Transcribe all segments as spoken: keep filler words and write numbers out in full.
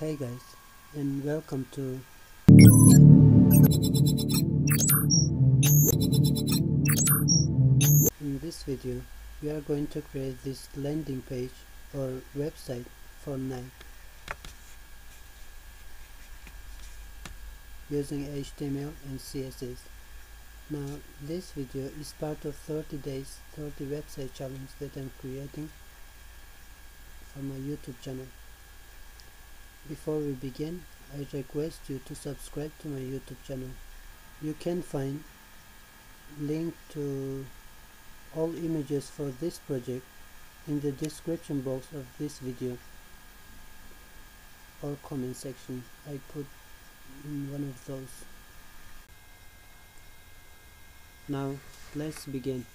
Hey guys, and welcome to in this video we are going to create this landing page or website for Nike using H T M L and C S S. Now this video is part of thirty days thirty website challenge that I'm creating for my YouTube channel. Before we begin, I request you to subscribe to my YouTube channel. You can find link to all images for this project in the description box of this video or comment section. I put in one of those. Now let's begin.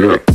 Yeah.